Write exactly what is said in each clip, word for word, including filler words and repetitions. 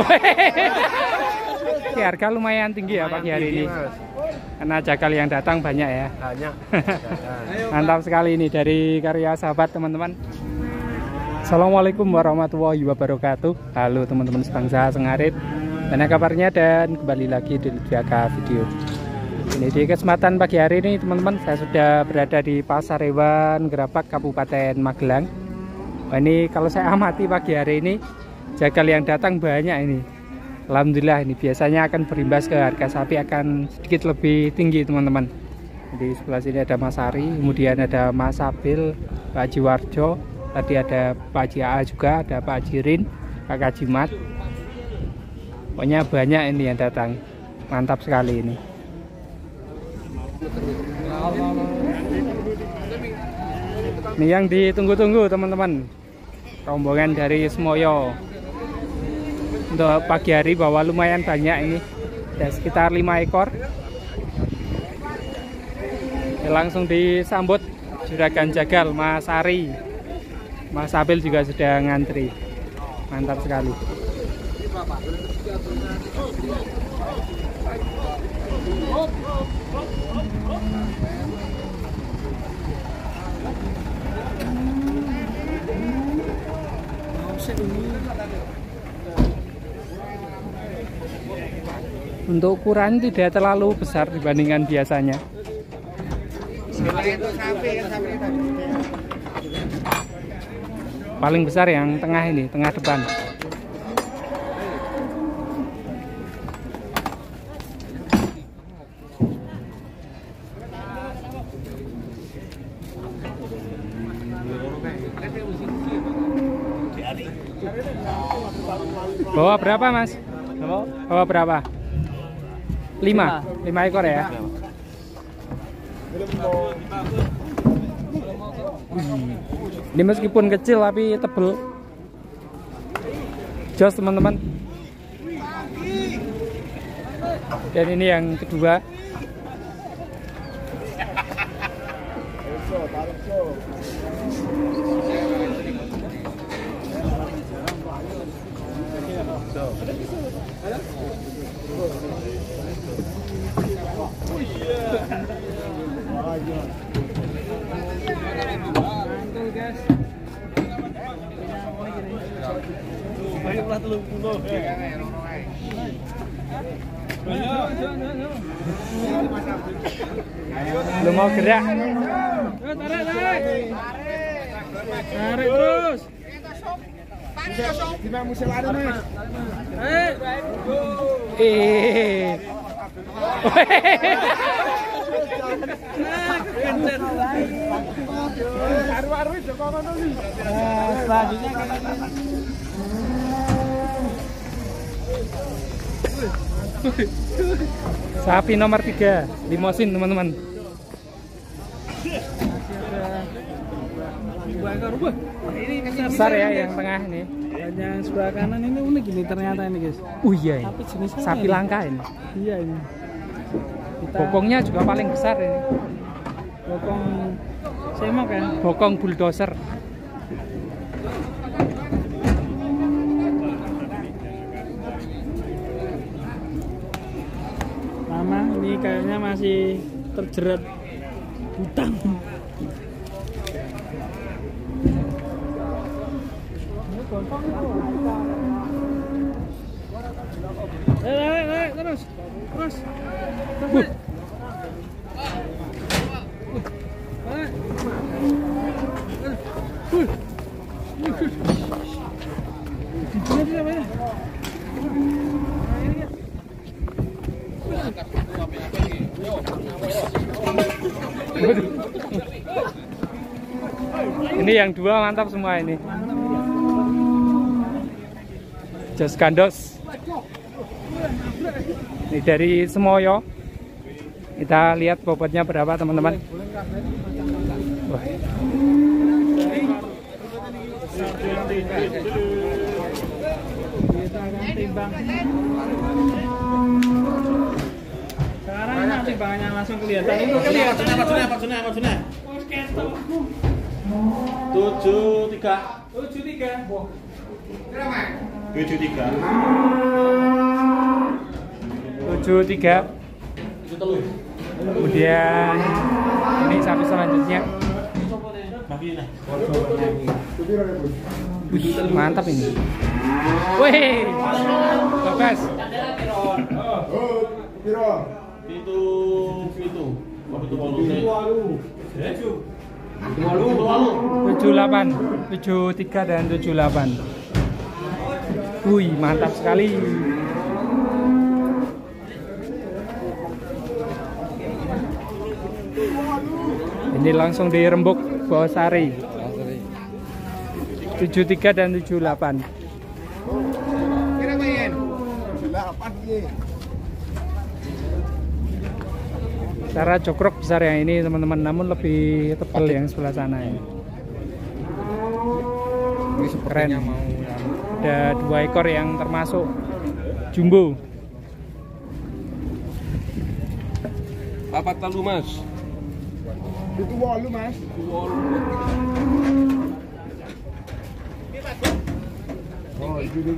Oke, harga lumayan tinggi lumayan ya pagi hari ini. Mas. Karena jagal yang datang banyak ya. Banyak. Mantap sekali ini dari karya sahabat teman-teman. Assalamualaikum warahmatullahi wabarakatuh. Halo teman-teman sebangsa sengarit. Mana kabarnya dan kembali lagi di Jaka Video. Ini di kesempatan pagi hari ini teman-teman saya sudah berada di Pasar Hewan Gerabak Kabupaten Magelang. Oh, ini kalau saya amati pagi hari ini jagal yang datang banyak ini. Alhamdulillah ini biasanya akan berimbas ke harga sapi akan sedikit lebih tinggi teman-teman. Di sebelah sini ada Mas Ari, kemudian ada Mas Abil, Pak Jiwarjo, tadi ada Pak Jia juga, ada Pak Jirin, Kak Jimat. Pokoknya banyak ini yang datang. Mantap sekali ini. Ini yang ditunggu-tunggu teman-teman. Rombongan dari Semoyo. Untuk pagi hari bawa lumayan banyak ini, ada sekitar lima ekor. Langsung disambut juragan jagal Mas Ari, Mas Abil juga sudah ngantri. Mantap sekali. Untuk ukuran tidak terlalu besar dibandingkan biasanya. Paling besar yang tengah ini, tengah depan. Bawa berapa mas? Bawa berapa? Lima, lima ekor ya. Ini meskipun kecil tapi tebel. Jos teman-teman. Dan ini yang kedua. Lu mau gerak? Tarik, tarik. Tarik terus. Eh. Sapi nomor tiga Limousin teman-teman. Besar ya yang tengah nih. Yang sebelah kanan ini unik ini ternyata ini guys. Oh iya ini. Sapi langka ini. Iya ini. Bokongnya juga paling besar ini. Bokong semok ya. Bokong bulldozer. Lama ini kayaknya masih terjerat hutang. Terus, terus, terus. Ini yang dua mantap semua ini. Jos gandos. Ini dari Semoyo. Kita lihat bobotnya berapa teman-teman. Sekarang timbangannya langsung kelihatan. Itu kelihatan. tujuh tiga tujuh tiga tujuh tiga tujuh tiga kemudian ini sapi selanjutnya mantap ini. Wih, bagus. Itu itu tujuh puluh delapan, tujuh puluh tiga dan tujuh puluh delapan. Wih, mantap sekali. Ini langsung dirembuk bawah sari. tujuh puluh tiga dan tujuh puluh delapan. Cara cokrok besar yang ini teman-teman, namun lebih tebal yang sebelah sana ini. Keren. Ada dua ekor yang termasuk jumbo. Apa talu mas? Itu walu mas.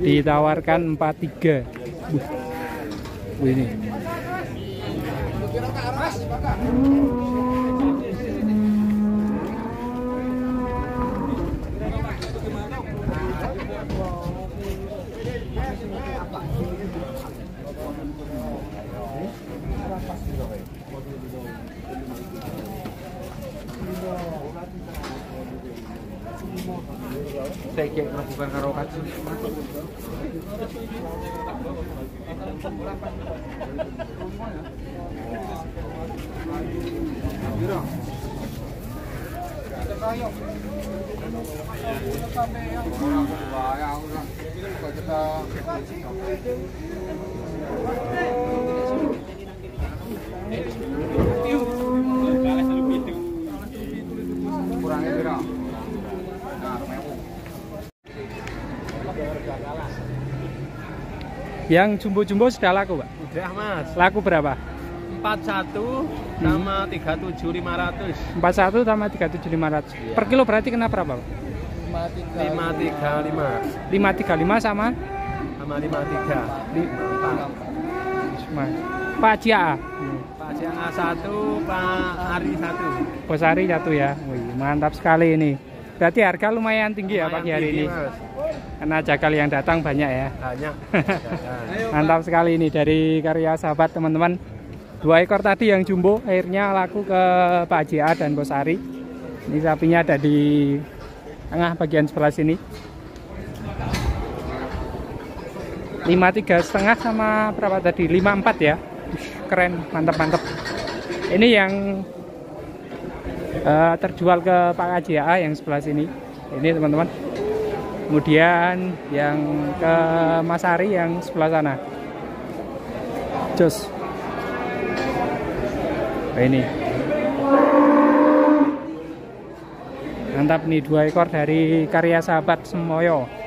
Ditawarkan empat puluh tiga. Uh, ini. Saya cek melakukan karokat. Yang jumbo-jumbo sudah laku, Pak? Sudah, Mas. Laku berapa? empat puluh satu sama tiga puluh tujuh ribu lima ratus. empat puluh satu sama tiga puluh tujuh ribu lima ratus. Iya. Per kilo berarti kena berapa, Pak? lima tiga lima. lima tiga lima sama sama lima tiga. Pak Cia. Pak Cia satu, Pak Ari satu. Pak Ari satu ya. Wih, mantap sekali ini. Berarti harga lumayan tinggi lumayan ya pagi hari tinggi, ini. Mas. Karena jagal yang datang banyak ya. Banyak. Mantap sekali ini dari karya sahabat teman-teman. Dua ekor tadi yang jumbo akhirnya laku ke Pak J A dan Bos Ari. Ini sapinya ada di tengah bagian sebelah sini. lima tiga setengah sama berapa tadi? lima empat ya. Keren, mantap-mantap. Ini yang uh, terjual ke Pak J A yang sebelah sini. Ini teman-teman. Kemudian yang ke Mas Ari yang sebelah sana. Jos. Nah, ini. Mantap nih, dua ekor dari karya sahabat Semoyo.